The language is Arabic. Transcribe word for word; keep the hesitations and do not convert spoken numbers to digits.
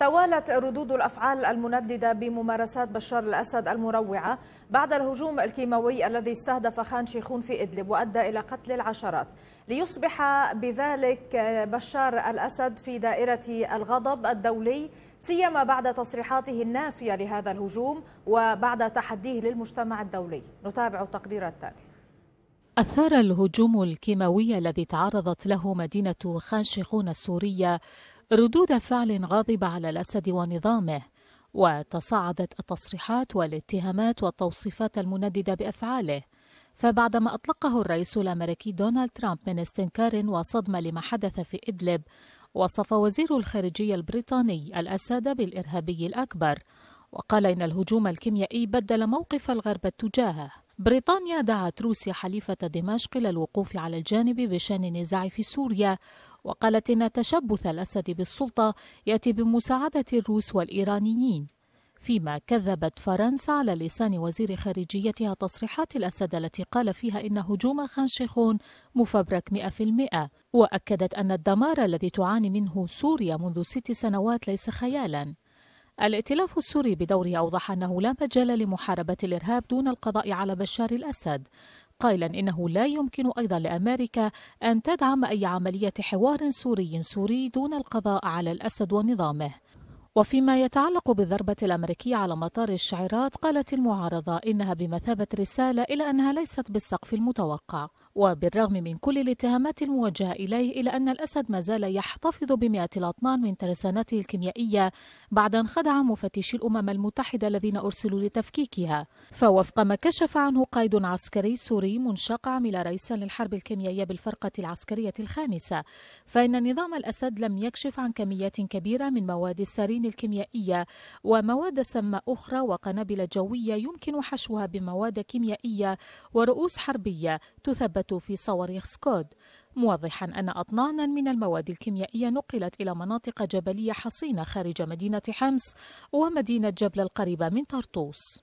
توالت ردود الأفعال المنددة بممارسات بشار الأسد المروعة بعد الهجوم الكيماوي الذي استهدف خان شيخون في إدلب وأدى إلى قتل العشرات، ليصبح بذلك بشار الأسد في دائرة الغضب الدولي، سيما بعد تصريحاته النافية لهذا الهجوم وبعد تحديه للمجتمع الدولي. نتابع التقرير التالي. أثار الهجوم الكيماوي الذي تعرضت له مدينة خان شيخون السورية ردود فعل غاضبة على الأسد ونظامه، وتصاعدت التصريحات والاتهامات والتوصيفات المنددة بأفعاله. فبعدما أطلقه الرئيس الأمريكي دونالد ترامب من استنكار وصدمة لما حدث في إدلب، وصف وزير الخارجية البريطاني الأسد بالإرهابي الأكبر، وقال إن الهجوم الكيميائي بدل موقف الغرب تجاهه. بريطانيا دعت روسيا حليفة دمشق للوقوف على الجانب بشأن النزاع في سوريا، وقالت إن تشبث الأسد بالسلطة يأتي بمساعدة الروس والإيرانيين، فيما كذبت فرنسا على لسان وزير خارجيتها تصريحات الأسد التي قال فيها إن هجوم خان شيخون مفبرك مئة بالمئة، وأكدت أن الدمار الذي تعاني منه سوريا منذ ست سنوات ليس خيالاً. الائتلاف السوري بدوره أوضح أنه لا مجال لمحاربة الإرهاب دون القضاء على بشار الأسد، قائلا إنه لا يمكن أيضا لأمريكا أن تدعم أي عملية حوار سوري سوري دون القضاء على الأسد ونظامه. وفيما يتعلق بالضربة الأمريكية على مطار الشعيرات، قالت المعارضة إنها بمثابة رسالة إلى أنها ليست بالسقف المتوقع، وبالرغم من كل الاتهامات الموجهة إليه، إلا أن الأسد ما زال يحتفظ بمئات الأطنان من ترساناته الكيميائية بعد أن خدع مفتشي الأمم المتحدة الذين أرسلوا لتفكيكها. فوفق ما كشف عنه قائد عسكري سوري منشق عمل رئيسا للحرب الكيميائية بالفرقة العسكرية الخامسة، فإن نظام الأسد لم يكشف عن كميات كبيرة من مواد السارين الكيميائية ومواد سامة أخرى وقنابل جوية يمكن حشوها بمواد كيميائية ورؤوس حربية تثبت في صواريخ سكود، موضحا أن أطنانا من المواد الكيميائية نقلت إلى مناطق جبلية حصينة خارج مدينة حمص ومدينة جبلة القريبة من طرطوس.